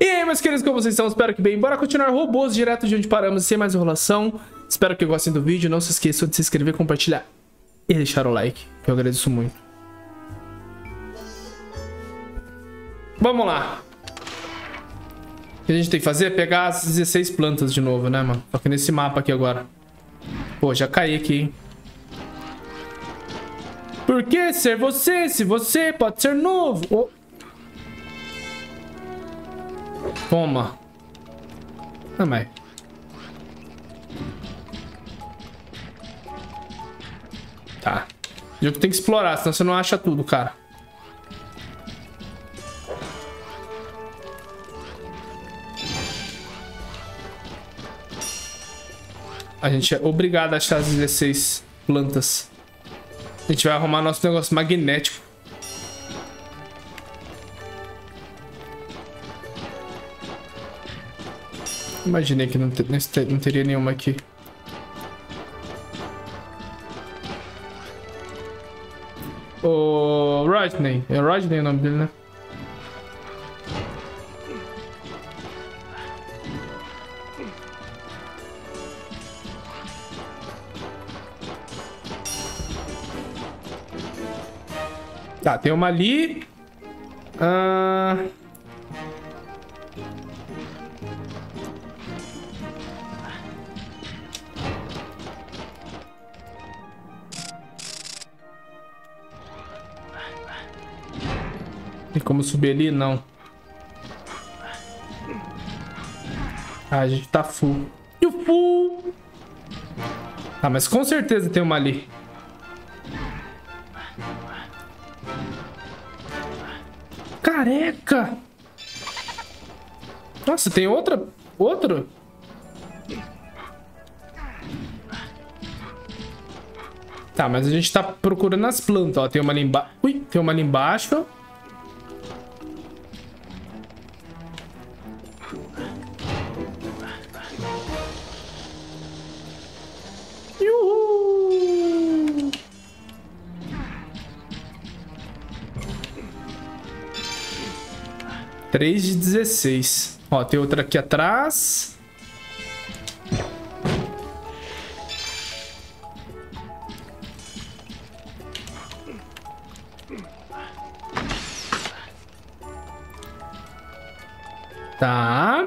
E aí, meus queridos, como vocês estão? Espero que bem. Bora continuar robôs direto de onde paramos, sem mais enrolação. Espero que gostem do vídeo. Não se esqueçam de se inscrever, compartilhar e deixar o like. Eu agradeço muito. Vamos lá. O que a gente tem que fazer é pegar as 16 plantas de novo, né, mano? Só que nesse mapa aqui agora. Pô, já caí aqui, hein? Por que ser você se você pode ser novo? Oh. Toma. Ah, mas... Tá. O jogo tem que explorar, senão você não acha tudo, cara. A gente é obrigado a achar as 16 plantas. A gente vai arrumar nosso negócio magnético. Imaginei que não teria nenhuma aqui. O Rodney. É Rodney o nome dele, né? Tá, tem uma ali. Tem como subir ali? Não. Ah, a gente tá full. E o full? Ah, mas com certeza tem uma ali. Careca! Nossa, tem outra? Outro? Tá, mas a gente tá procurando as plantas, ó. Tem uma ali embaixo. Ui, tem uma ali embaixo. Três de 16. Ó, tem outra aqui atrás. Tá.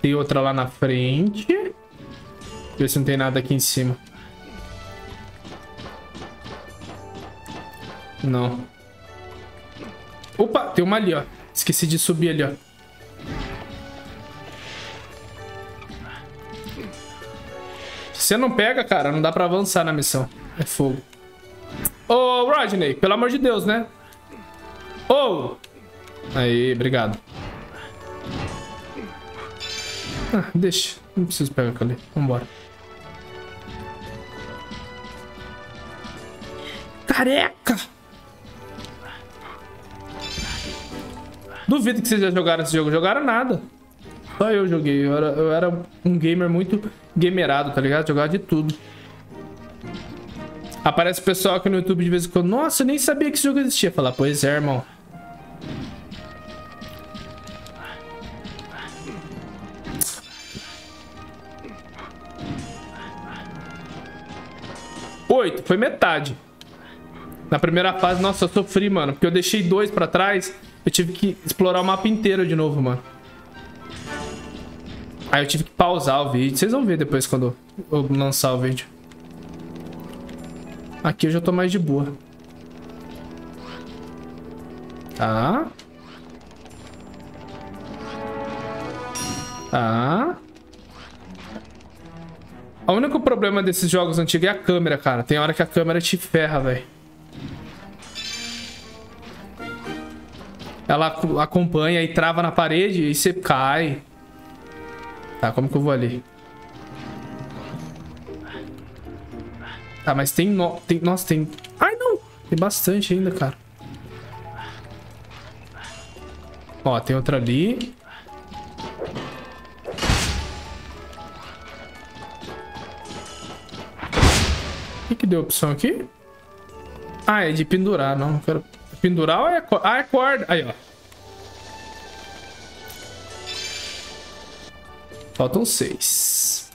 Tem outra lá na frente. Deixa eu ver se não tem nada aqui em cima. Não. Opa, tem uma ali, ó. Esqueci de subir ali, ó. Se você não pega, cara, não dá pra avançar na missão. É fogo. Ô, Rodney, pelo amor de Deus, né? Ô! Aí, obrigado. Ah, deixa. Não preciso pegar aquilo ali. Vambora. Careca! Duvido que vocês já jogaram esse jogo. Jogaram nada. Só eu joguei. Eu era um gamer muito gamerado, tá ligado? Jogava de tudo. Aparece o pessoal aqui no YouTube de vez em quando. Nossa, eu nem sabia que esse jogo existia. Falar, pois é, irmão. Oito. Foi metade. Na primeira fase, nossa, eu sofri, mano. Porque eu deixei dois pra trás... Eu tive que explorar o mapa inteiro de novo, mano. Aí eu tive que pausar o vídeo. Vocês vão ver depois quando eu lançar o vídeo. Aqui eu já tô mais de boa. Tá. Tá. O único problema desses jogos antigos é a câmera, cara. Tem hora que a câmera te ferra, velho. Ela acompanha e trava na parede e você cai. Tá, como que eu vou ali? Tá, mas tem... Nossa, tem... Ai, não! Tem bastante ainda, cara. Ó, tem outra ali. O que que deu a opção aqui? Ah, é de pendurar. Não, não quero... Pendurar ou é corda? Aí, ó. Faltam 6.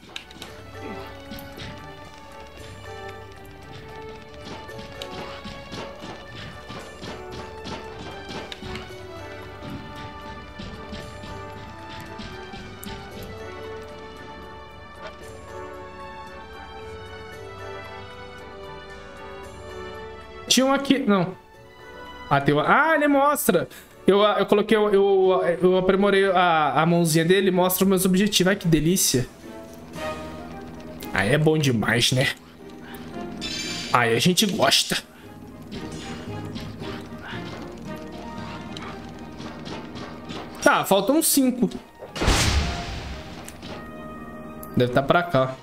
Tinha um aqui... Não. Ah, tem uma... Ah, ele mostra! Eu coloquei... Eu aprimorei a mãozinha dele, mostra os meus objetivos. Ai, que delícia. Aí é bom demais, né? Aí a gente gosta. Tá, faltam 5. Deve estar pra cá.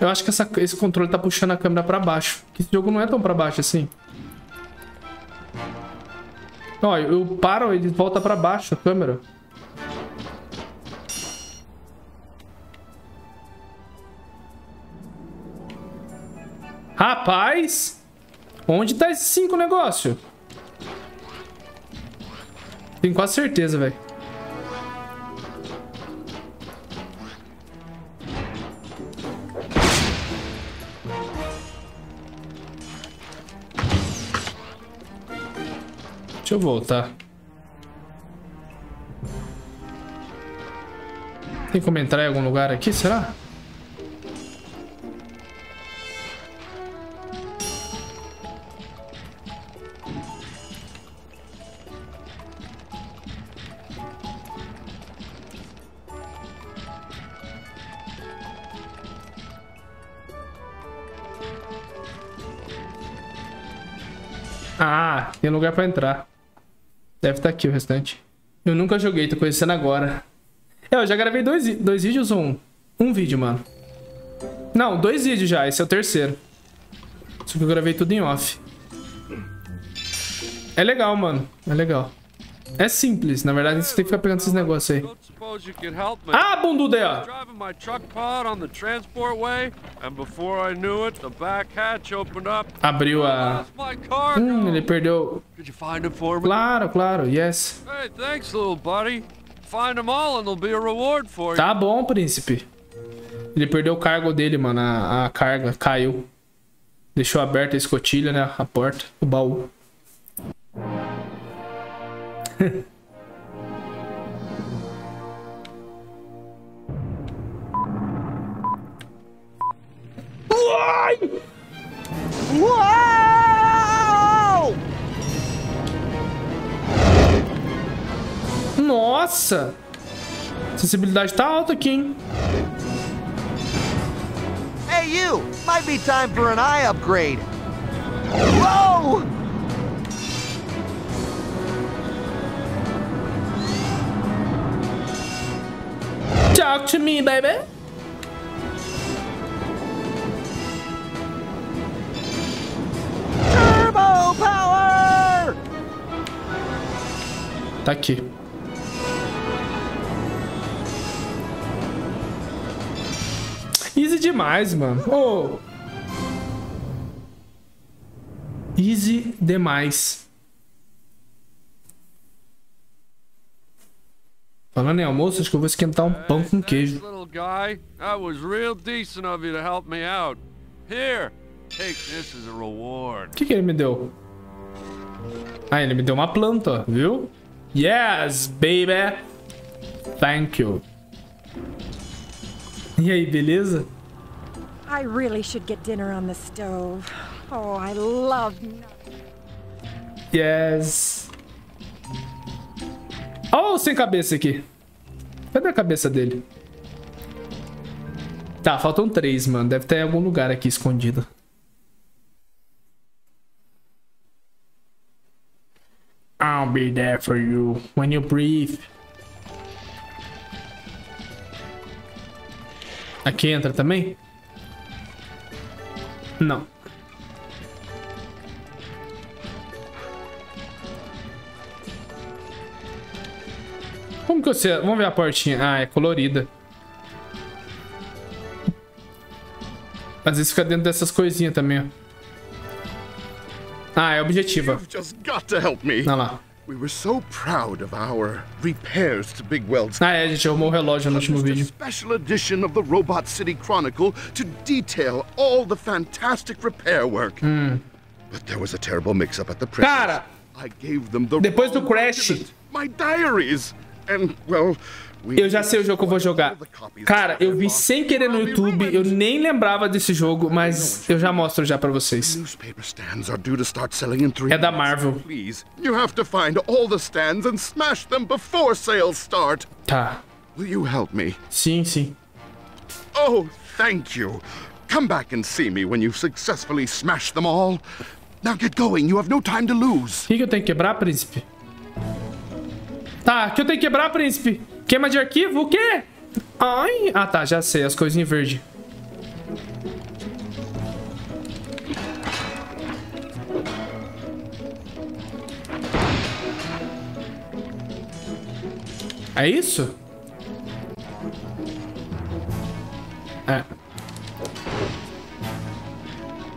Eu acho que esse controle tá puxando a câmera pra baixo. Esse jogo não é tão pra baixo assim. Ó, eu paro, ele volta pra baixo a câmera. Rapaz! Onde tá esses 5 negócio? Tenho quase certeza, velho. Deixa eu voltar. Tem como entrar em algum lugar aqui, será? Ah, tem lugar pra entrar. Deve estar aqui o restante. Eu nunca joguei, tô conhecendo agora. Eu já gravei dois vídeos ou um? Um vídeo, mano. Não, 2 vídeos já, esse é o 3º. Só que eu gravei tudo em off. É legal, mano. É legal. É simples, na verdade, você tem que ficar pegando esses negócios aí. Ah, bunduda aí, ó. Abriu a... ele perdeu... Claro, claro, yes. Tá bom, príncipe. Ele perdeu o cargo dele, mano. A carga caiu. Deixou aberta a escotilha, né? A porta, o baú. Uai! Uau! Nossa! A sensibilidade tá alta aqui, hein? Hey you, might be time for an eye upgrade. Whoa! Talk to me, baby. Turbo power. Tá aqui. Easy demais, mano. Oh. Easy demais. Falando em almoço, acho que eu vou esquentar um pão com queijo. O que ele me deu? Ah, ele me deu uma planta, viu? Yes, baby! Thank you. E aí, beleza? I really should get dinner on the stove. Oh, I love nuts. Yes. Olha o sem cabeça aqui. Cadê a cabeça dele? Tá, faltam 3, mano. Deve ter algum lugar aqui escondido. I'll be there for you when you breathe. Aqui entra também? Não. Como que você... Vamos ver a portinha. Ah, é colorida. Às vezes fica dentro dessas coisinhas também, ó. Ah, é objetiva. Olha lá. We were so proud of our repairs to Bigweld. Ah, é, a gente arrumou o relógio no último vídeo. Special edition of the Robot City Chronicle to detail all the fantastic repair work. But there was a terrible mix-up at the press. Cara, I gave them the depois do crash, my diaries, and well, eu já sei o jogo que eu vou jogar. Cara, eu vi sem querer no YouTube, eu nem lembrava desse jogo, mas eu já mostro já pra vocês. É da Marvel. Tá. Sim, sim. Oh, thank you. Come back and see me when you've successfully smashed them all. Now get going, you have no time to lose. O que eu tenho que quebrar, príncipe? Tá, o que eu tenho que quebrar, príncipe? Queima de arquivo? O quê? Ai. Ah, tá, já sei. As coisinhas verdes. É isso? É.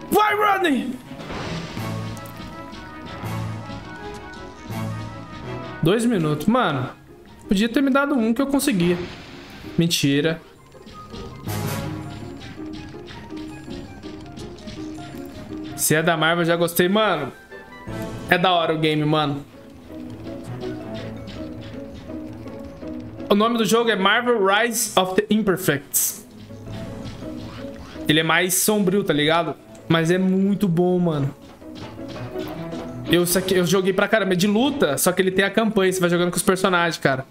Vai, Rodney! 2 minutos. Mano. Podia ter me dado um que eu conseguia. Mentira. Se é da Marvel, já gostei. Mano, é da hora o game, mano. O nome do jogo é Marvel Rise of the Imperfects. Ele é mais sombrio, tá ligado? Mas é muito bom, mano. Eu joguei pra caramba. É de luta, só que ele tem a campanha. Você vai jogando com os personagens, cara.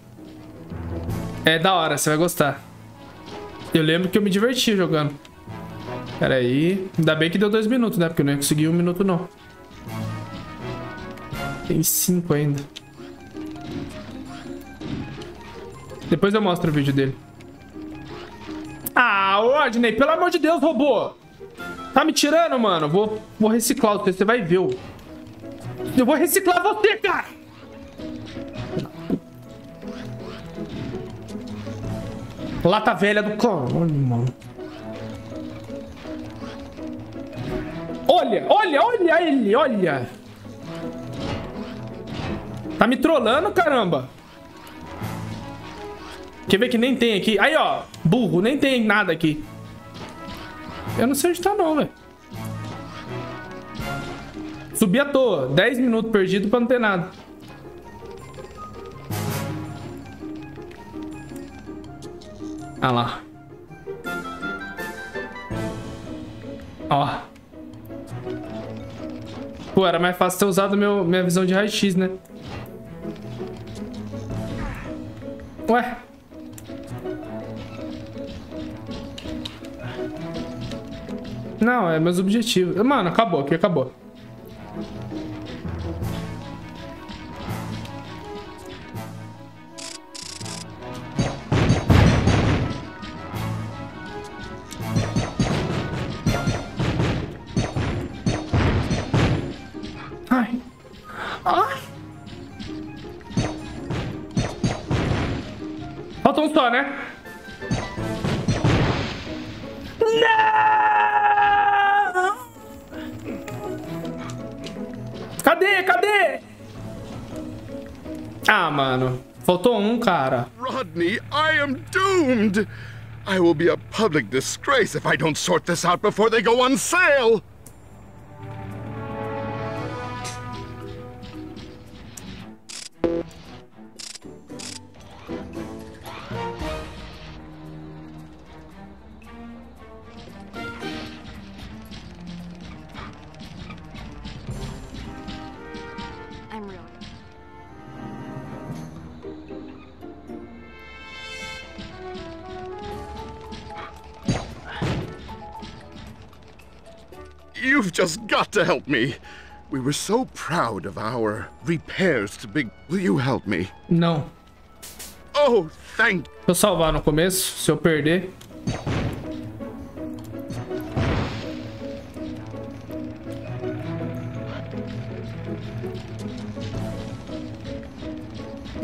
É da hora, você vai gostar. Eu lembro que eu me diverti jogando. Pera aí. Ainda bem que deu 2 minutos, né? Porque eu não ia conseguir 1 minuto, não. Tem 5 ainda. Depois eu mostro o vídeo dele. Ah, Rodney, pelo amor de Deus, robô! Tá me tirando, mano? Vou reciclar o texto, você vai ver. Eu vou reciclar você, cara! Lata velha do clone, mano. Olha, olha, olha ele, olha. Tá me trollando, caramba. Quer ver que nem tem aqui? Aí, ó, burro, nem tem nada aqui. Eu não sei onde tá, não, velho. Subi à toa. 10 minutos perdido pra não ter nada. Ah lá. Ó. Pô, era mais fácil ter usado minha visão de raio-x, né? Ué. Não, é meus objetivos. Mano, acabou aqui, acabou. Falta um só, né? Não! Cadê? Cadê? Ah, mano. Faltou um, cara. Rodney, I am doomed. I will be a public disgrace if I don't sort this out before they go on sale. You've just got to help me. We were so proud of our repairs to Big. Will you help me? Não. Oh, thank. Vou salvar no começo, se eu perder.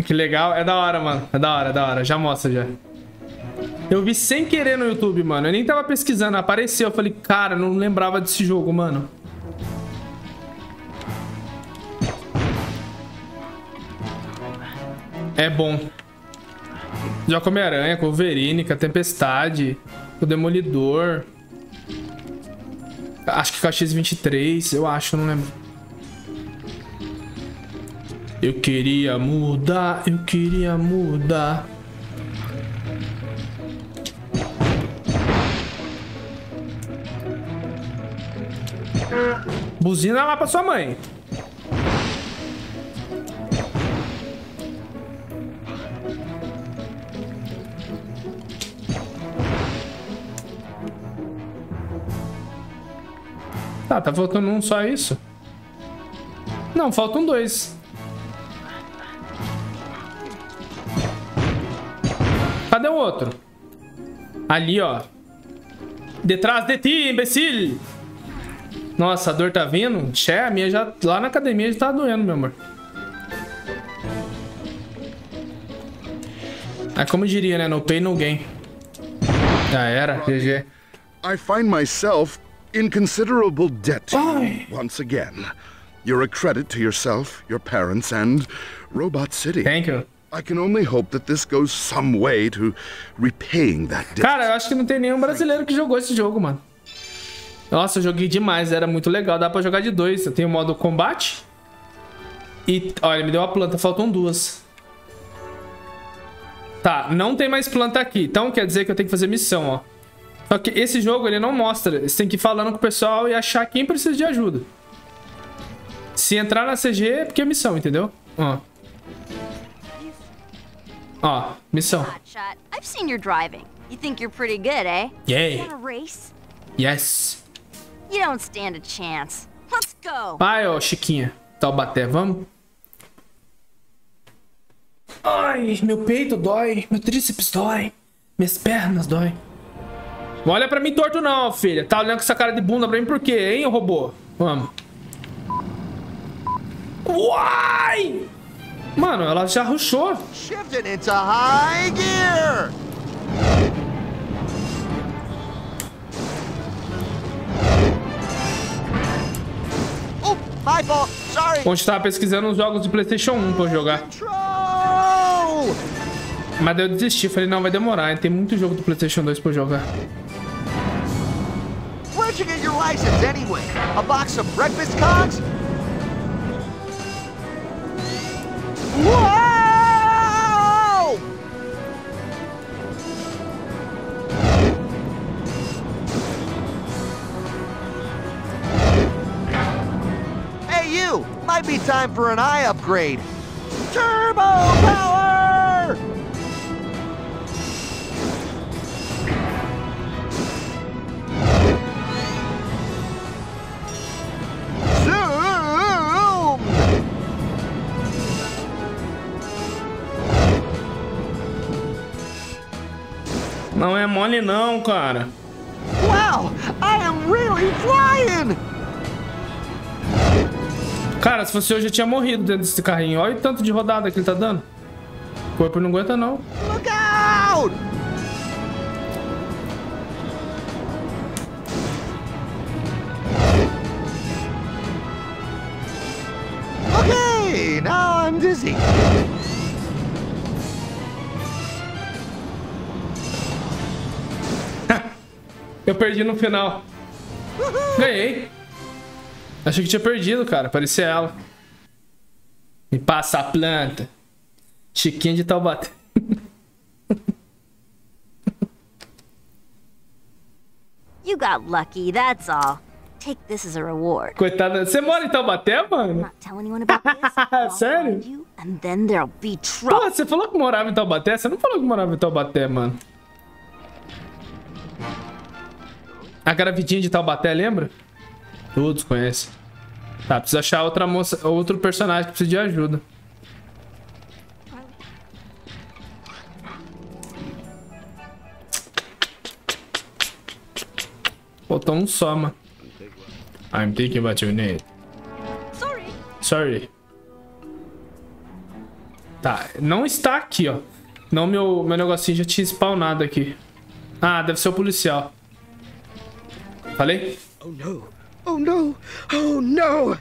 Que legal, é da hora, mano. É da hora, já mostra já. Eu vi sem querer no YouTube, mano. Eu nem tava pesquisando, apareceu. Eu falei, cara, não lembrava desse jogo, mano. é bom. Já com Homem-Aranha, com Wolverine, com a Tempestade, com o Demolidor. Acho que com a X-23, eu acho, não lembro. Eu queria mudar, eu queria mudar. Buzina lá pra sua mãe. Tá, tá faltando um só isso? Não, faltam dois. Cadê o outro? Ali, ó. Detrás de ti, imbecil! Nossa, a dor tá vindo? Tchê, a minha já... Lá na academia já tá doendo, meu amor. É como eu diria, né? No pain, no gain. Já era, GG. I find myself... in considerable debt to you once again. You're a credit to yourself, your parents, and Robot City. Thank you. I can only hope that this goes some way to repaying that debt. Cara, eu acho que não tem nenhum brasileiro que jogou esse jogo, mano. Nossa, eu joguei demais, era muito legal. Dá pra jogar de dois. Eu tenho o modo combate. E, olha, me deu uma planta, faltam duas. Tá, não tem mais planta aqui. Então quer dizer que eu tenho que fazer missão, ó. Só que esse jogo, ele não mostra. Você tem que ir falando com o pessoal e achar quem precisa de ajuda. Se entrar na CG, é porque é missão, entendeu? Ó. Ó, missão. Yes. Vai, ó, Chiquinha. Taubaté, vamos? Ai, meu peito dói. Meu tríceps dói. Minhas pernas dói. Não olha pra mim torto não, filha. Tá olhando com essa cara de bunda pra mim por quê, hein, robô? Vamos. Uai! Mano, ela já rushou. Hoje tava pesquisando uns jogos de PlayStation 1 pra eu jogar. Mas eu desisti, falei, não, vai demorar, hein? Tem muito jogo do PlayStation 2 pra eu jogar. Hey you, might be time for an eye upgrade. Turbo power! Não é mole não, cara. Wow, I am really flying. Cara, se fosse eu já tinha morrido dentro desse carrinho. Olha o tanto de rodada que ele tá dando. O corpo não aguenta não. Look out! Okay, now I'm dizzy. Eu perdi no final. Ganhei. Achei que tinha perdido, cara. Parecia ela. Me passa a planta. Chiquinha de Taubaté. You got lucky, that's all. Take this as a reward. Coitada, você mora em Taubaté, mano? Sério? Pô, você falou que morava em Taubaté? Você não falou que morava em Taubaté, mano. A gravidinha de Taubaté, lembra? Todos conhecem. Tá, precisa achar outra moça, outro personagem que precisa de ajuda. Faltou um só, mano. I'm thinking about your name. Sorry. Tá, não está aqui, ó. Não, meu negocinho já tinha spawnado aqui. Ah, deve ser o policial. Falei? Oh não. Oh não. Oh não.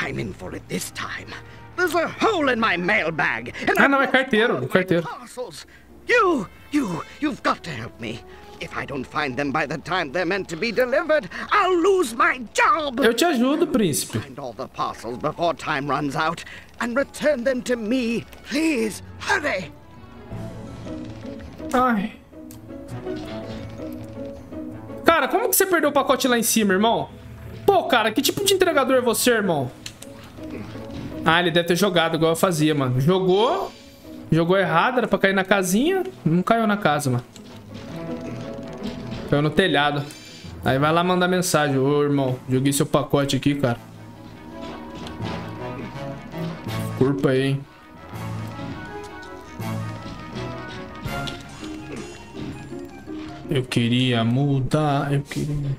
I'm in for it this time. There's a hole in my mailbag. Ah, não, é carteiro, carteiro. You've got to help me. If I don't find them by the time they're meant to be delivered, I'll lose my job. Eu te ajudo, príncipe. Find all the parcels before time runs out and return them to me, please. Hurry. Ai. Cara, como que você perdeu o pacote lá em cima, irmão? Pô, cara, que tipo de entregador é você, irmão? Ah, ele deve ter jogado igual eu fazia, mano. Jogou. Jogou errado, era pra cair na casinha. Não caiu na casa, mano. Caiu no telhado. Aí vai lá mandar mensagem. Ô, irmão, joguei seu pacote aqui, cara. Culpa aí, hein. Eu queria mudar, eu queria...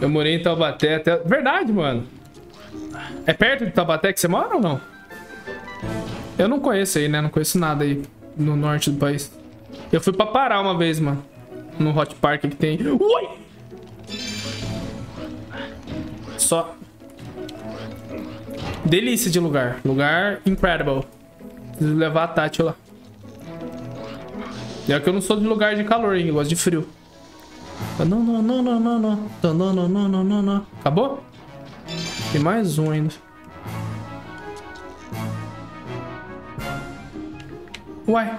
Eu morei em Taubaté até... Verdade, mano. É perto de Taubaté que você mora ou não? Eu não conheço aí, né? Não conheço nada aí no norte do país. Eu fui pra Pará uma vez, mano. No Hot Park que tem... Ui! Só... Delícia de lugar. Lugar incredible. Preciso levar a Tati lá. É que eu não sou de lugar de calor, hein? Eu gosto de frio. Não, não, não, não, não, não. Não, não, não, não, não, não. Acabou? Tem mais um ainda. Uai.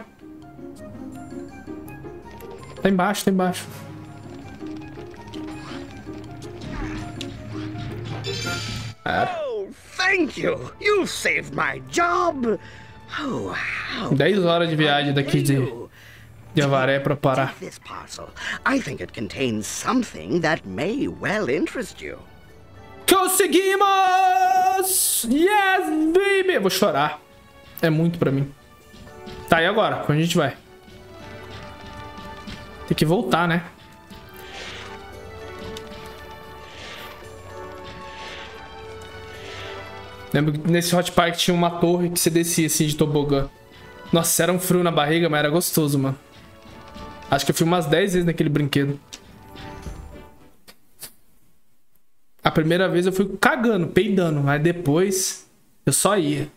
Tá embaixo, tá embaixo. Ah. Oh, thank you. You saved my job. Oh, wow. 10 horas de viagem daqui de Avaré para Pará. This parcel. I think it contains something that may well interest you. Conseguimos! Yes, baby! Eu vou chorar. É muito pra mim. Tá, e agora? Quando a gente vai? Tem que voltar, né? Lembro que nesse Hot Park tinha uma torre que você descia assim de tobogã. Nossa, era um frio na barriga, mas era gostoso, mano. Acho que eu fui umas 10 vezes naquele brinquedo. A primeira vez eu fui cagando, peidando. Mas depois eu só ia.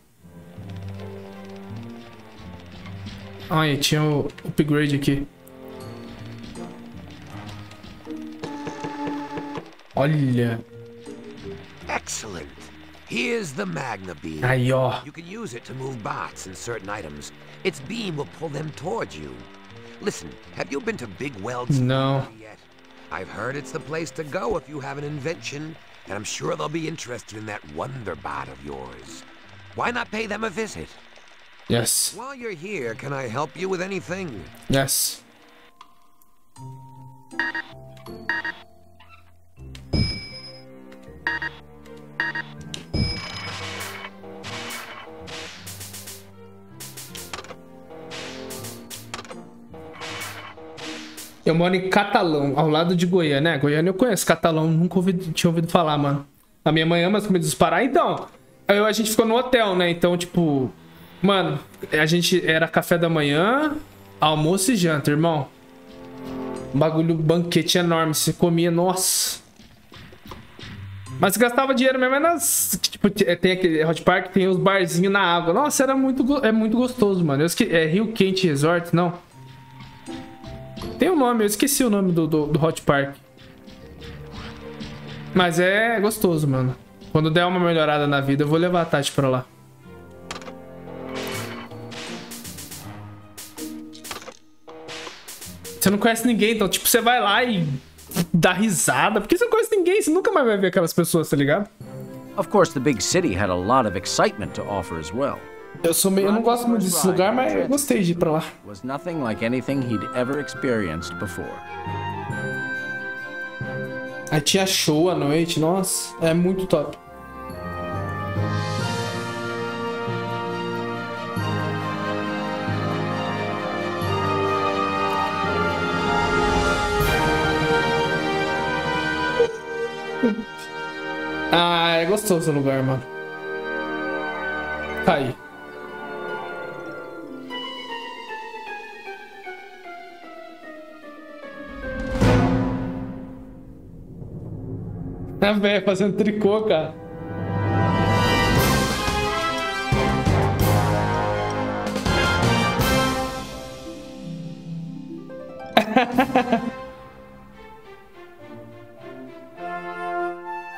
Olha, tinha o upgrade aqui. Olha. Excellent. Here's the Magna Beam. Aí, ó. You can use it to move bots and certain items. Its beam will pull them towards you. Listen, have you been to Bigweld's? No. I've heard it's the place to go if you have an invention, and I'm sure they'll be interested in that wonder bot of yours. Why not pay them a visit? Yes. While you're here, can I help you with anything? Yes. Eu moro em Catalão, ao lado de Goiânia, né? Goiânia eu conheço, Catalão nunca tinha ouvido falar, mano. A minha mãe ama as comidas do Pará, então. Aí a gente ficou no hotel, né? Então, tipo... Mano, a gente era café da manhã, almoço e janta, irmão. Um bagulho, banquete enorme, você comia, nossa. Mas gastava dinheiro mesmo, mas tipo, tem aquele Hot Park, tem os barzinhos na água. Nossa, era muito, é muito gostoso, mano. Eu esqueci, é Rio Quente Resort, não? Tem um nome, eu esqueci o nome do Hot Park. Mas é gostoso, mano. Quando der uma melhorada na vida, eu vou levar a Tati pra lá. Você não conhece ninguém, então, tipo, você vai lá e dá risada. Porque você não conhece ninguém, você nunca mais vai ver aquelas pessoas, tá ligado? Of course, the big city had a lot of excitement to offer as well. Eu não gosto muito desse lugar, mas eu gostei de ir pra lá. Aí tinha show à noite, nossa, é muito top. Ah, é gostoso o lugar, mano. Tá aí. Ah, velho, fazendo tricô, cara.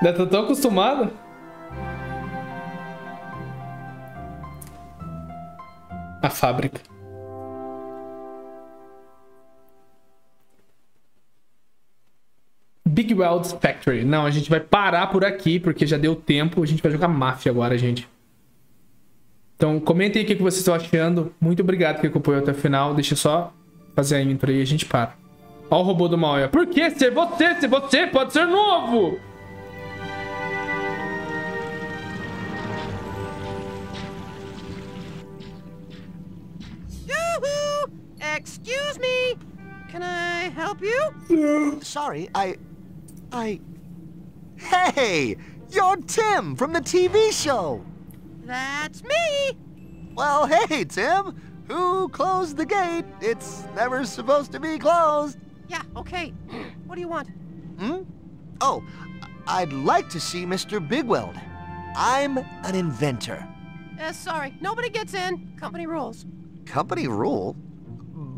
Já tô tão acostumado. A fábrica. Bigweld Factory. Não, a gente vai parar por aqui, porque já deu tempo. A gente vai jogar Mafia agora, gente. Então, comentem aí o que vocês estão achando. Muito obrigado que acompanhou até o final. Deixa eu só fazer a intro aí e a gente para. Ó o robô do mal. Por que ser você? Se você pode ser novo! Excuse me. Can I help you? Sorry, I... Hey! You're Tim from the TV show! That's me! Well, hey, Tim! Who closed the gate? It's never supposed to be closed! Yeah, okay. What do you want? Hmm? Oh, I'd like to see Mr. Bigweld. I'm an inventor. Sorry, nobody gets in. Company rules. Company rule?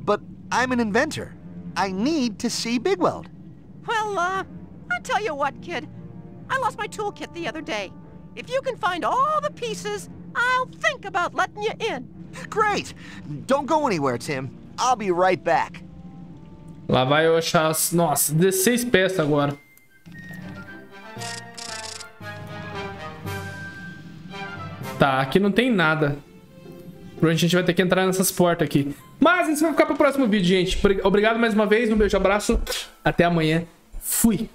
But I'm an inventor. I need to see Bigweld. Well, I'll tell you what, kid. I lost my toolkit the other day. If you can find all the pieces, I'll think about letting you in. Great! Don't go anywhere, Tim. I'll be right back. Lá vai eu achar as... Nossa, 16 peças agora. Tá, aqui não tem nada. A gente vai ter que entrar nessas portas aqui. Mas isso vai ficar pro próximo vídeo, gente. Obrigado mais uma vez. Um beijo, abraço. Até amanhã. Fui.